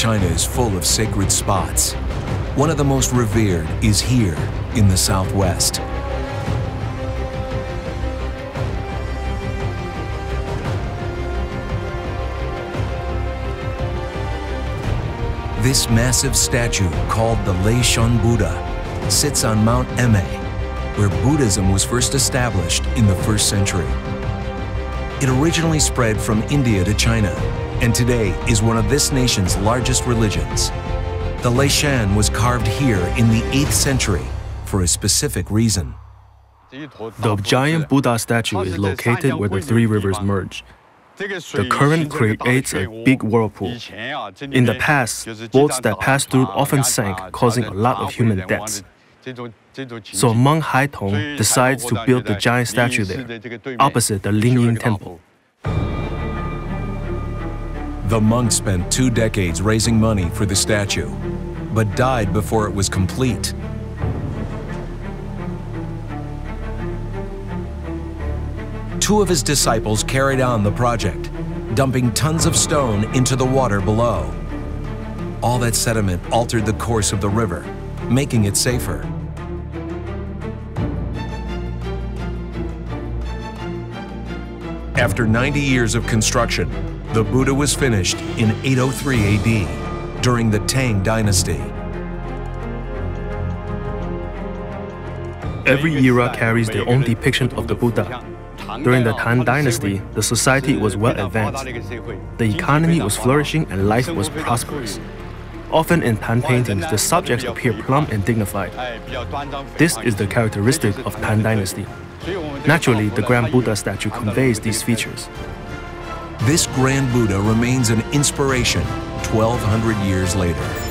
China is full of sacred spots. One of the most revered is here in the southwest. This massive statue, called the Leshan Buddha, sits on Mount Emei, where Buddhism was first established in the 1st century. It originally spread from India to China, and today is one of this nation's largest religions. The Leshan was carved here in the 8th century for a specific reason. The giant Buddha statue is located where the three rivers merge. The current creates a big whirlpool. In the past, boats that passed through often sank, causing a lot of human deaths. So monk Haitong decides to build the giant statue there, opposite the Lingyin Temple. The monk spent 2 decades raising money for the statue, but died before it was complete. Two of his disciples carried on the project, dumping tons of stone into the water below. All that sediment altered the course of the river, making it safer. After 90 years of construction, the Buddha was finished in 803 AD, during the Tang Dynasty. Every era carries their own depiction of the Buddha. During the Tang Dynasty, the society was well advanced. The economy was flourishing and life was prosperous. Often in Tang paintings, the subjects appear plump and dignified. This is the characteristic of Tang Dynasty. Naturally, the Grand Buddha statue conveys these features. This Grand Buddha remains an inspiration 1,200 years later.